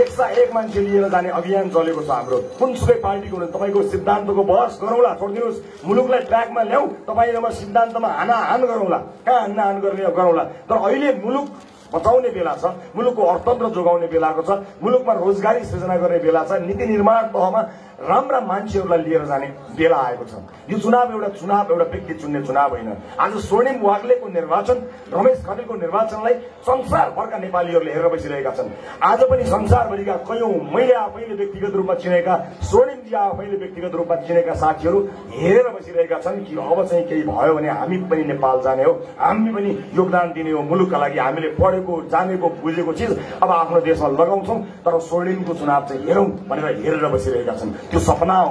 एक सय एक मान्छे लिएर जाने अभियान चलेको छ हाम्रो। कुनसुकै पार्टीको हुनु, तपाईँको सिद्धान्तको बहस गरौँला, छोडिदिनुहोस्। मुलुकलाई ट्र्याकमा ल्याऊ, तपाईहरुमा सिद्धान्तमा हानाहान गरौँला, कहाँ हानाहान गर्ने गरौँला। तर अहिले मुलुक बचाउने बेला छ, मुलुकको अर्थतन्त्र जोगाउने बेलाको छ, मुलुकमा रोजगारी सृजना गर्ने बेला छ, नीति निर्माण तहमा राम्रा मान्छेहरुलाई लिएर जाने बेला आएको छ। यो चुनाव एउटा चुनाव एउटा व्यक्ति चुन्ने चुनाव होइन। आज स्वर्णिम वाग्लेको निर्वाचन, रमेश खतिलको निर्वाचनलाई संसारभरका नेपालीहरुले हेरेर बसिरहेका छन्। आज पनि संसारभरिका कयौं मैले आफैले व्यक्तिगत रूपमा चिनेका, स्वर्णिम जी आफैले व्यक्तिगत रूपमा चिनेका साथीहरु हेरेर बसिरहेका छन् कि अब चाहिँ केही भयो भने हामी पनि नेपाल जाने हो, हामी पनि योगदान दिने हो मुलुकका लागि। हामीले पढेको जानेको बुझेको चीज अब आफ्नो देशमा लगाउँछौं। तर स्वर्णिमको चुनाव चाहिँ हेरौं भनेर हेरेर बसिरहेका छन्। त्यो सपना हो,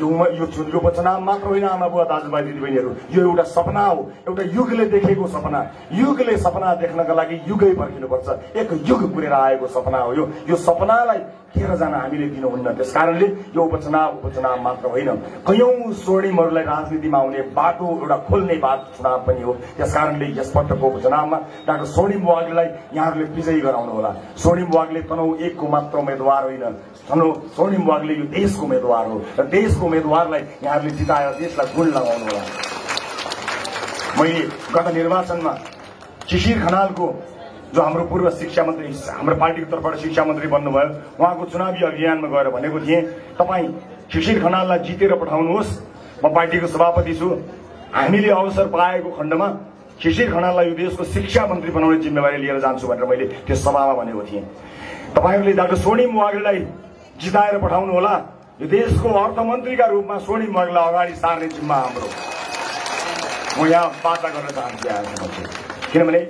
यो यो चुनको उपचुनाव मात्र होइन आमा बुवा दाजुभाइ दिदीबहिनीहरु, यो एउटा सपना हो, एउटा युगले देखेको सपना। युगले सपना देख्नका लागि युगै पर्खिनुपर्छ। एक युग पुरेर आएको सपना हो यो। यो सपनालाई खेर जान हामीले दिनुहुन्न। त्यसकारणले यो उपचुनाव उपचुनाव मात्र होइन, कयौं स्वर्णिमहरुलाई राजनीतिमा आउने बाटो एउटा खोल्ने बाटो चुनाव पनि हो। त्यसकारणले यस पटकको उपचुनावमा डाक्टर स्वर्णिम वाग्लेलाई यहाँहरुले विजयी गराउनु होला। स्वर्णिम वाग्ले तनहु एकको मात्र उम्मेदवार होइन, तनहु स्वर्णिम वाग्ले यो देशको उम्मेदवार हो र देशको उम्मेदवारलाई यहाँहरुले जिताएर देशलाई गुण लगाउनु होला। मैले गत निर्वाचनमा शिशिर खनालको, जो हाम्रो पूर्व शिक्षा मन्त्री, हाम्रो पार्टीको तर्फबाट शिक्षा मन्त्री बन्नुभयो, उहाँको चुनावी अभियानमा गएर भनेको थिएँ, तपाईं शिशिर खनाललाई जितेर पठाउनुहोस्, म पार्टीको सभापति छु। हामीले अवसर पाएको खण्डमा शिशिर खनाललाई यो देशको शिक्षा मन्त्री बनाउने जिम्मेवारी लिएर जान्छु भनेर मैले त्यो सभामा भनेको थिएँ। तपाईहरुले डाक्टर स्वर्णिम वाग्लेलाई जिताएर पठाउनु होला। यो देशको अर्थमन्त्रीका रूपमा स्वर्णिम वाग्लेलाई अगाडि सार्ने जिम्मा हाम्रो। म यहाँ वाचा गर्न चाहन्छु यहाँहरुसँग, किनभने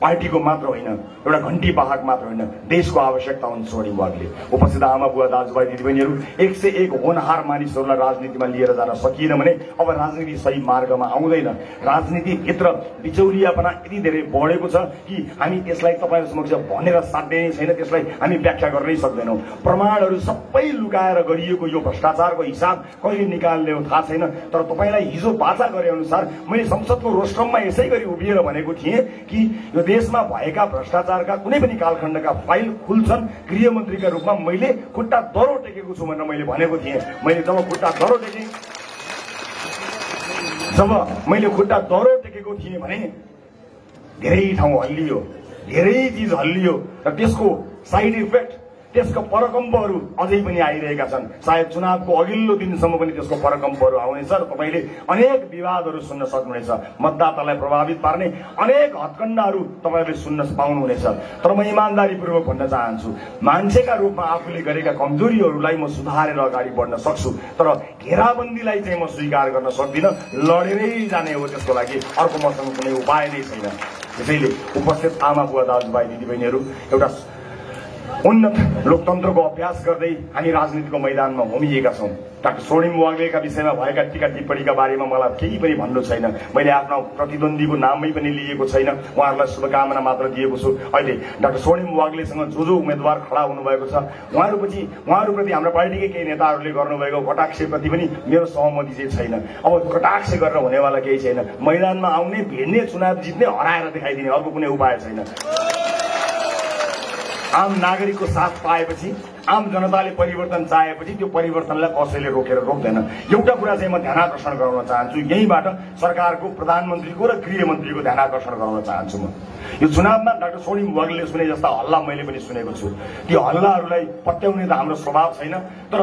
पार्टीको मात्र होइन, एउटा घण्टी वाहक मात्र होइन, देशको आवश्यकता हुन् स्वर्णिम वाग्ले। उपस्थित आमा बुवा दाजुभाइ दिदीबहिनीहरु, एक सय एक होनहार मानिसहरुलाई राजनीतिमा लिएर जान सकिएन भने अब राजनीति सही मार्गमा आउँदैन। राजनीतिभित्र बिचौलियापना यति धेरै बढेको छ कि हामी त्यसलाई तपाईहरु समक्ष भनेर साध्यै छैन, त्यसलाई हामी व्याख्या गर्नै सक्दैनौं। प्रमाणहरु सबै लुकाएर गरिएको यो भ्रष्टाचारको हिसाब कहिले निकाल्ने हो थाहा छैन। तर तपाईलाई हिजो वाचा गरे अनुसार मैले संसदको रोस्ट्रममा यसै गरी उभिएर भनेको थिएँ कि देशमा भएका भ्रष्टाचारका कुनै पनि कालखण्डका फाइल खुल्छन्। गृहमन्त्रीका रूपमा मैले खुट्टा दरो टेकेको छु भनेर मैले भनेको थिएँ। मैले जब खुट्टा दरो टेकेँ जब मैले खुट्टा दरो टेकेको थिएँ भने धेरै ठाउँ हल्लियो, धेरै चीज हल्लियो, र त्यसको साइड इफेक्ट त्यसको परकम्पहरु अझै पनि आइरहेका छन् सायद चुनावको अघिल्लो दिनसम्म पनि त्यसको परकम्पहरु आउने छ र तपाईले अनेक विवादहरु सुन्न सक्नुहुनेछ मतदातालाई प्रभावित पार्ने अनेक हत्कण्डाहरु तपाईले सुन्न पाउनुहुनेछ तर म इमानदारीपूर्वक भन्न चाहन्छु मान्छेका रूपमा आफूले गरेका कमजोरीहरुलाई म सुधारेर अगाडि बढ्न सक्छु तर घेराबन्दीलाई चाहिँ म स्वीकार गर्न सक्दिन लडेरै जाने हो त्यसको लागि अर्को मसँग कुनै उपाय नै छैन त्यसैले उपस्थित आमा बुवा दाजुभाइ दिदीबहिनीहरु एउटा उन्नत लोकतन्त्रको अभ्यास गर्दै हामी राजनीतिको मैदानमा होमिएका छौं डाक्टर स्वर्णिम वाग्लेका विषयमा भएका टीका टिप्पणीका बारेमा मलाई केही पनि भन्नु छैन मैले आफ्नो प्रतिद्वन्दीको नामै पनि लिएको छैन उहाँहरुलाई शुभकामना मात्र दिएको छु अहिले डाक्टर स्वर्णिम वाग्लेसँग जो जो उम्मेदवार खडा हुनु भएको छ उहाँहरुपछि उहाँहरुप्रति हाम्रो पार्टीकै केही नेताहरुले गर्नुभएको कटाक्षप्रति पनि मेरो सहमति चाहिँ छैन अब कटाक्ष गरेर हुनेवाला केही छैन मैदानमा आउने भिड्ने चुनाव जित्ने हराएर देखाइदिने अर्को कुनै उपाय छैन आम नागरिक को साथ पाएपछि आम जनताले परिवर्तन चाहेपछि त्यो परिवर्तनलाई कसैले रोकेर रोक्दैन एउटा कुरा चाहिँ म ध्यान आकर्षण गर्न चाहन्छु यहीबाट सरकारको प्रधानमन्त्रीको र गृहमन्त्रीको ध्यान आकर्षण गर्न चाहन्छु म यो चुनावमा डाक्टर स्वर्णिम वाग्लेले सुने जस्ता हल्ला मैले पनि सुनेको छु ती हल्लाहरूलाई पत्याउने त हाम्रो स्वभाव छैन तर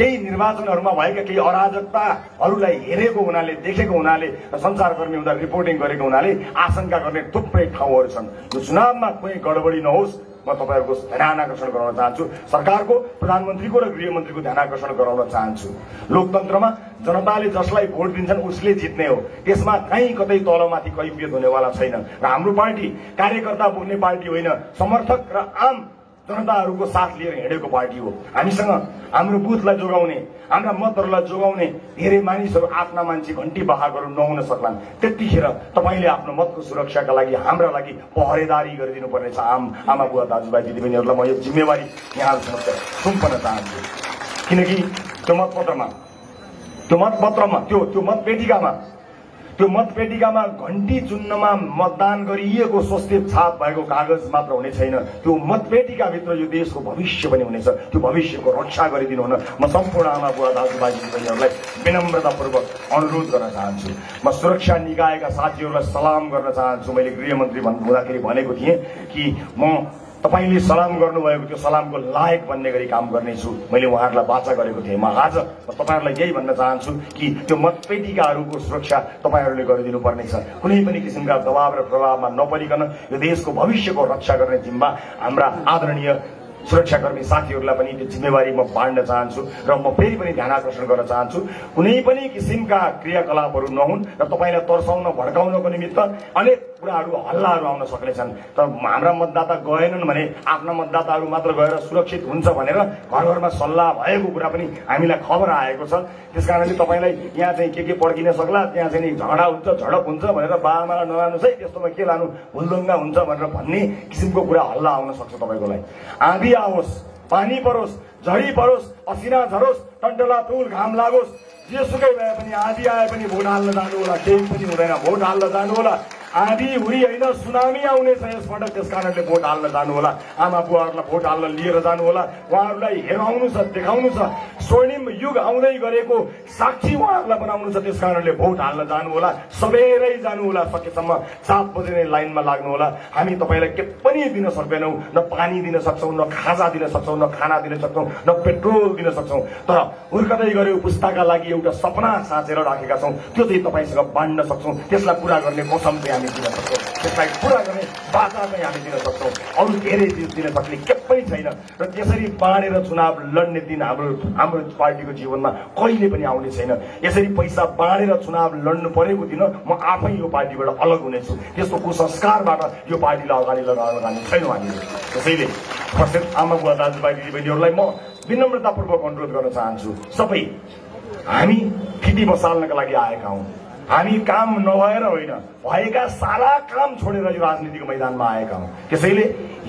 केही निर्वाचनहरुमा भएका केही अराजकताहरुलाई हेरेको हुनाले देखेको हुनाले सञ्चारकर्मी हुँदा रिपोर्टिङ गरेको हुनाले आशंका गर्ने थुप्रै ठाउँहरु छन् यो चुनावमा कुनै गडबडी नहोस् म तपाईहरुको ध्यान आकर्षण गर्न चाहन्छु सरकारको प्रधानमन्त्रीको र गृहमन्त्रीको ध्यान आकर्षण गराउन चाहन्छु लोकतन्त्रमा जनताले जसलाई भोट दिन्छन् उसले जित्ने हो त्यसमा कहीं कतै तलमाथि कैफियत हुनेवाला छैन र हाम्रो पार्टी कार्यकर्ता बोक्ने पार्टी होइन समर्थक र आम जनताहरुको साथ लिएर हिडेको पार्टी हो हामीसँग हाम्रो बुथलाई जोगाउने हाम्रा मतहरुलाई जोगाउने धेरै मानिसहरु आफ्ना मान्छे घण्टी बाहागरु नहुन सक्लान् त्यतिखेर तपाईले आफ्नो मतको सुरक्षाका लागि हाम्रा लागि पहरेदारी गरिदिनु पर्ने छ आम आमा बुवा दाजुभाइ दिदीबहिनीहरुलाई म यो जिम्मेवारी यहाँहरुसँग सुम्पन चाहन्छु किनकि त्यो मतपत्रमा त्यो मतपत्रमा त्यो त्यो मतपेटिकामा त्यो मतपेटिकामा घण्टी चुन्नमा मतदान गरिएको स्वस्तिक छाप भएको कागज मात्र हुने छैन त्यो मतपेटिका भित्र यो देशको भविष्य पनि हुनेछ त्यो भविष्यको रक्षा गरिदिनु हुन म सम्पूर्ण आमा बुवा दाजुभाइ दिदीबहिनीहरुलाई विनम्रतापूर्वक अनुरोध गर्न चाहन्छु म सुरक्षा निकायका साथीहरुलाई सलाम गर्न चाहन्छु मैले गृहमन्त्री भन्नुहुँदाखेरि भनेको थिएँ कि म तपाईले सलाम गर्नुभएको त्यो सलामको लायक बन्ने गरी काम गर्ने छु मैले उहाँहरुलाई वाचा गरेको थिए म आज तपाईहरुलाई यही भन्न चाहन्छु कि त्यो मतपेटिकाहरुको सुरक्षा तपाईहरुले गरिदिनु पर्ने छ कुनै पनि किसिमका दबाब र प्रभावमा नपरिकन यो देशको भविष्यको रक्षा गर्ने जिम्मा हाम्रा आदरणीय सुरक्षाकर्मी साथीहरुलाई पनि त्यो जिम्मेवारी म बाँड्न चाहन्छु र म फेरि पनि ध्यान आकर्षण गर्न चाहन्छु कुनै पनि किसिमका क्रियाकलापहरु नहुन् र तपाईलाई तर्साउन भड्काउनको निमित्त अनेक कुराहरु हल्लाहरु आउन सक्नेछन् तर हाम्रा मतदाता गएनन् भने आफ्ना मतदाताहरु मात्र गएर सुरक्षित हुन्छ भनेर घरघरमा सल्लाह भएको कुरा पनि हामीलाई खबर आएको छ त्यसकारणले तपाईलाई यहाँ चाहिँ के के पड्किन सक्ला त्यहाँ चाहिँ झगडा हुन्छ झडप हुन्छ भनेर बालमाला नलानुस् है त्यस्तोमा के लानु भुलदंगा हुन्छ भनेर भन्ने किसिमको कुरा हल्ला आउन सक्छ तपाईकोलाई आदि आओस् पानी परोस् झडी परोस् असिना झरोस् टण्डलातुल घाम लागोस् जेसुकै भए पनि आधी आए पनि भोट हाल्न जानु होला केही पनि हुँदैन भोट हाल्न जानु होला आधी हुरी हैन सुनामी आउने छ यसपटक त्यसकारणले भोट हाल्न जानु होला आमा बुवाहरुलाई भोट हाल्न लिएर जानु होला उहाँहरुलाई हेराउनु छ देखाउनु छ स्वर्णिम युग आउँदै गरेको साक्षी उहाँहरुलाई बनाउनु छ त्यसकारणले भोट हाल्न जानु होला सबैरै जानु होला सकेसम्म सात बजे नै लाइनमा लाग्नु होला हामी तपाईलाई के पनि दिन सक्दैनौ न पानी दिन सक्छौ न खाजा दिन सक्छौ न खाना दिन सक्छौ न पेट्रोल दिन सक्छौ तर हुर्कदै गरेको पुस्ताका लागि एउटा सपना साँचेर राखेका छौं त्यो चाहिँ तपाईसँग बाँड्न सक्छौ त्यसलाई पूरा गर्ने कसम चाहिँ हामी दिन सक्छौ त्यसलाई पूरा गर्ने वाचा चाहिँ हामी दिन सक्छौ अरु धेरै दिन दिन सक्ने के पनि छैन र त्यसरी बाँडेर चुनाव लड्ने दिन हाम्रो हाम्रो पार्टीको जीवनमा कहिले पनि आउने छैन यसरी पैसा बाँडेर चुनाव लड्नु परेको दिन म आफै यो पार्टीबाट अलग हुनेछु त्यसको कुसंस्कारबाट यो पार्टीलाई अगाडि लगाउन जाने छैनौं हामी त्यसैले प्रत्येक आमा बुवा दाजुभाइ दिदीबहिनीहरुलाई म विनम्रतापूर्वक अनुरोध गर्न चाहन्छु सबै हामी फिटी बसाल्नका लागि आएका हौं हामी काम नभएर होइन भएका सारा काम छोडेर यो राजनीतिको मैदानमा आएका हौं त्यसैले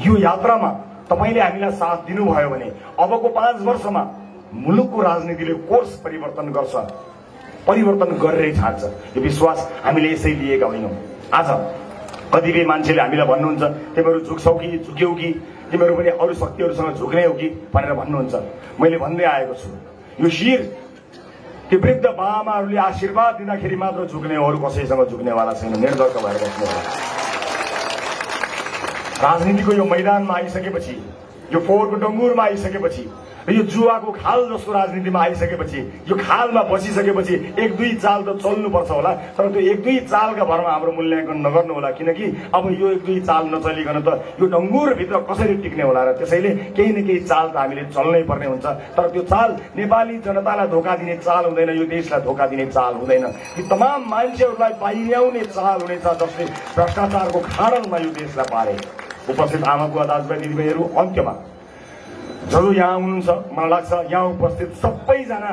यो यात्रामा तपाईले हामीलाई साथ दिनुभयो भने अबको पाँच वर्षमा मुलुकको राजनीतिले कोर्स परिवर्तन गर्छ परिवर्तन गरेरै छाड्छ यो विश्वास हामीले यसै लिएका होइनौं आज कतिबेर मान्छेले हामीलाई भन्नुहुन्छ तिमीहरु झुक्छौ कि झुक्यौ कि तिमीहरु पनि अरु शक्तिहरुसँग झुक्ने हो कि भनेर भन्नुहुन्छ मैले भन्दै आएको छु यो शिर त्यो वृद्ध बाबाहरुले आशीर्वाद दिँदाखेरि मात्र झुक्ने हो अरु कसैसँग झुक्नेवाला छैन निर्धक्क भएर बस्नु होला राजनीतिको यो मैदानमा आइसकेपछि यो फोहोरको डंगुरमा आइसकेपछि यो जुवाको खाल जस्तो राजनीतिमा आइसकेपछि यो खालमा बसिसकेपछि एक दुई चाल त चल्नुपर्छ होला तर त्यो एक दुई चालका भरमा हाम्रो मूल्याङ्कन नगर्नु होला किनकि अब यो एक दुई चाल नचलिकन त यो डंगुर भित्र कसरी टिक्ने होला र त्यसैले केही न केही चाल त हामीले चल्नै पर्ने हुन्छ तर त्यो चाल नेपाली जनतालाई धोका दिने चाल हुँदैन यो देशलाई धोका दिने चाल हुँदैन यी तमाम मान्छेहरुलाई पाइल्याउने चाल हुनेछ जसले भ्रष्टाचारको खाडलमा यो देशलाई पारेको उपस्थित आमा बुवा दाजुभाइ दिदीबहिनीहरु अन्त्यमा जो यहाँ हुनुहुन्छ मलाई लाग्छ यहाँ उपस्थित सबैजना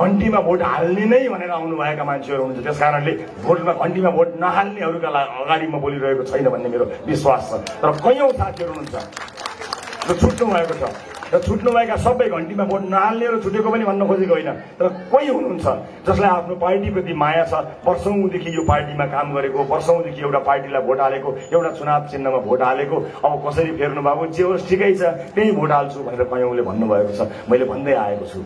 घण्टीमा भोट हाल्ने नै भनेर आउनु भएका मान्छेहरु हुनुहुन्छ त्यसकारणले भोटमा घण्टीमा भोट नहाल्नेहरुका लागि अगाडि म बोलिरहेको छैन भन्ने मेरो विश्वास छ तर कयौं साथीहरु हुनुहुन्छ जो छुट्नु भएको छ र छुट्नु भएका सबै घण्टीमा भोट नहाल्ने र छुटेको पनि भन्न खोजेको होइन तर कोही हुनुहुन्छ जसलाई आफ्नो पार्टीप्रति माया छ वर्षौंदेखि यो पार्टीमा काम गरेको वर्षौंदेखि एउटा पार्टीलाई भोट हालेको एउटा चुनाव चिन्हमा भोट हालेको अब कसरी फेर्नु भएको जे होस् ठिकै छ त्यही भोट हाल्छु भनेर कयौंले भन्नु भएको छ मैले भन्दै आएको छु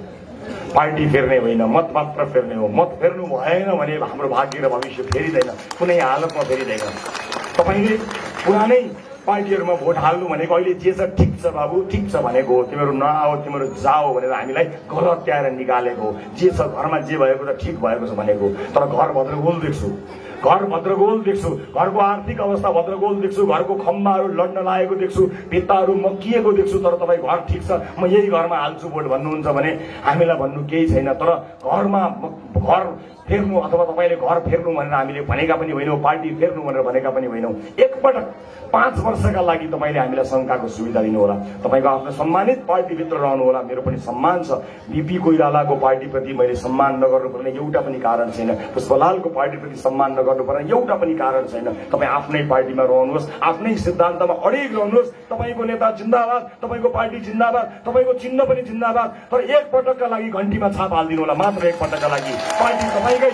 पार्टी फेर्ने होइन मत मात्र फेर्ने हो मत फेर्नु भएन भने हाम्रो भाग्य र भविष्य फेरिदैन कुनै हालतमा फेरिदैन तपाईले पुरानै पार्टीहरुमा भोट हाल्नु भनेको अहिले जे छ ठीक छ बाबु ठीक छ भनेको तिम्रो नआओ तिम्रो जाओ भनेर हामीलाई गलत्याएर निकालेको जे छ घरमा जे भएको त ठीक भएको छ भनेको तर घर भद्रगोल देख्छु घर भद्रगोल देख्छु घरको आर्थिक अवस्था भद्रगोल देख्छु घरको खम्बाहरु लड्न लागेको देख्छु भित्ताहरु मक्किएको देख्छु तर तपाई घर ठीक छ म यही घरमा हाल्छु भोट भन्नुहुन्छ भने हामीलाई भन्नु केही छैन तर घरमा घर फेर्नु अथवा तपाईले घर फेर्नु भनेर हामीले भनेका पनि होइनौ पार्टी फेर्नु भनेर भनेका पनि होइनौ एकपटक पाँच वर्षका लागि तपाईले हामीलाई संकाको सुविधा दिनु होला तपाईको आफ्नो सम्मानित पार्टी भित्र रहनु होला मेरो पनि सम्मान छ बीपी कोइरालाको पार्टीप्रति मैले सम्मान नगर्नुपर्ने एउटा पनि कारण छैन पुष्पलालको पार्टीप्रति सम्मान नगर्नुपर्ने एउटा पनि कारण छैन तपाई आफ्नै पार्टीमा रहनुहोस् आफ्नै सिद्धान्तमा अडिग रहनुहोस् तपाईको नेता जिन्दाबाद तपाईको पार्टी जिन्दाबाद तपाईको चिन्ह पनि जिन्दाबाद तर एक पटकका लागि घण्टीमा छाप हाल्दिनु होला मात्र एक पटकका लागि पार्टी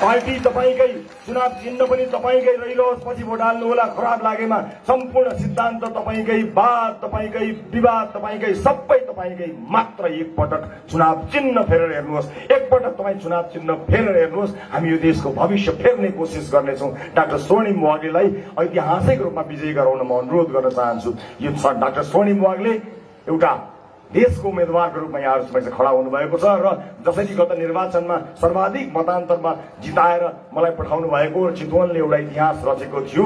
पार्टी तपाईकै चुनाव चिन्ह पनि तपाईकै रहिरहोस् पछि भोट हाल्नु होला खराब लागेमा सम्पूर्ण सिद्धान्त तपाईकै वाद तपाईकै विवाद तपाईकै सबै तपाईकै मात्र एक पटक चुनाव चिन्ह फेरेर हेर्नुहोस् एक पटक तपाई चुनाव चिन्ह फेरेर हेर्नुहोस् हामी यो देशको भविष्य फेर्ने कोसिस गर्ने छौं डाक्टर स्वर्णिम वाग्लेलाई ऐतिहासिक रूपमा विजयी गराउन म अनुरोध गर्न चाहन्छु यो डाक्टर स्वर्णिम वाग्ले एउटा देशको उम्मेदवारको रूपमा यहाँ सबैले खडा हुनु भएको छ र जसरी गत निर्वाचनमा सर्वाधिक मतान्तरमा जिताएर मलाई पठाउनु भएको र चितवनले एउटा इतिहास रचेको थियो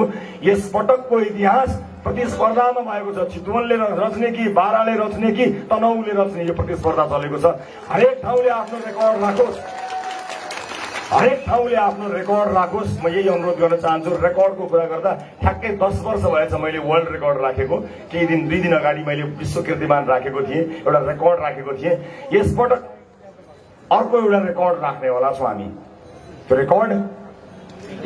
यस पटकको इतिहास प्रतिस्पर्धामा भएको छ चितवनले रचने कि बाराले रचने कि तनहुँले रचने यो प्रतिस्पर्धा चलेको छ हरेक ठाउँले आफ्नो रेकर्ड राखोस् हरेक ठाउँले आफ्नो रेकर्ड राखोस् म यही अनुरोध गर्न चाहन्छु रेकर्डको कुरा गर्दा ठ्याक्कै दस वर्ष भएछ मैले वर्ल्ड रेकर्ड राखेको केही दिन दुई दिन अगाडि मैले विश्व कीर्तिमान राखेको थिएँ एउटा रेकर्ड राखेको थिएँ यसपटक अर्को एउटा रेकर्ड राख्ने होला छौं हामी त्यो रेकर्ड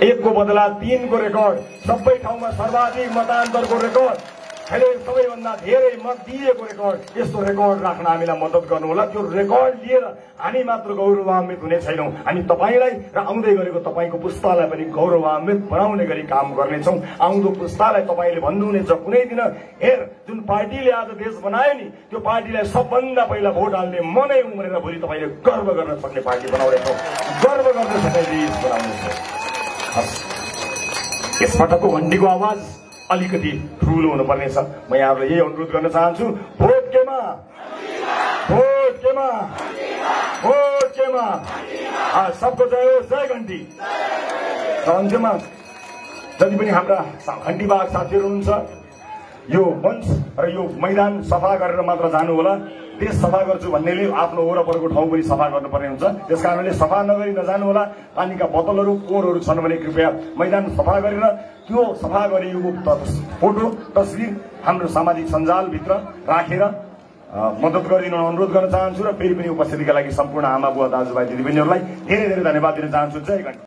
एक को बदला तीन को रेकर्ड सबै ठाउँमा सर्वाधिक मतान्तरको रेकर्ड अहिले सबैभन्दा धेरै मत दिएको रेकर्ड यस्तो रेकर्ड राख्न हामीलाई मद्दत गर्नु होला त्यो रेकर्ड लिएर हामी मात्र गौरवान्वित हुने छैनौं हामी तपाईलाई र आउँदै गरेको तपाईको पुस्तालाई पनि गौरवान्वित बनाउने गरी काम गर्ने छौं आउँदो पुस्तालाई तपाईले भन्नुहुनेछ कुनै दिन हेर जुन पार्टीले आज देश बनायो नि त्यो पार्टीलाई सबभन्दा पहिला भोट हाल्ने म नै हुँ भनेर भोलि तपाईले गर्व गर्न सक्ने पार्टी बनाउने छौं गर्व गर्न सक्ने देश बनाउने छौं यसपटकको घण्टीको आवाज अलिकति ठूलो हुनुपर्ने छ म यहाँहरुलाई यही अनुरोध गर्न चाहन्छु भोट केमा भोट केमा भोट केमा आ सबको जय हो जय घण्टी अन्त्यमा जति पनि हाम्रा घण्टीबाहक साथीहरु हुनुहुन्छ यो मञ्च र यो मैदान सफा गरेर मात्र जानु होला देश सफा गर्छु भन्नेले आफ्नो वरपरको ठाउँ पनि सफा गर्नुपर्ने हुन्छ त्यसकारणले सफा नगरी नजानु होला पानीका बोतलहरु कोरहरु छन् भने कृपया मैदान सफा गरेर त्यो सफा गरिएको फोटो तस्बिर हाम्रो सामाजिक सञ्जाल भित्र राखेर मद्दत गरिदिन अनुरोध गर्न चाहन्छु र फेरि पनि उपस्थितिका लागि सम्पूर्ण आमा बुवा दाजुभाइ दिदीबहिनीहरुलाई धेरै धेरै धन्यवाद दिन चाहन्छु जय घण्टी।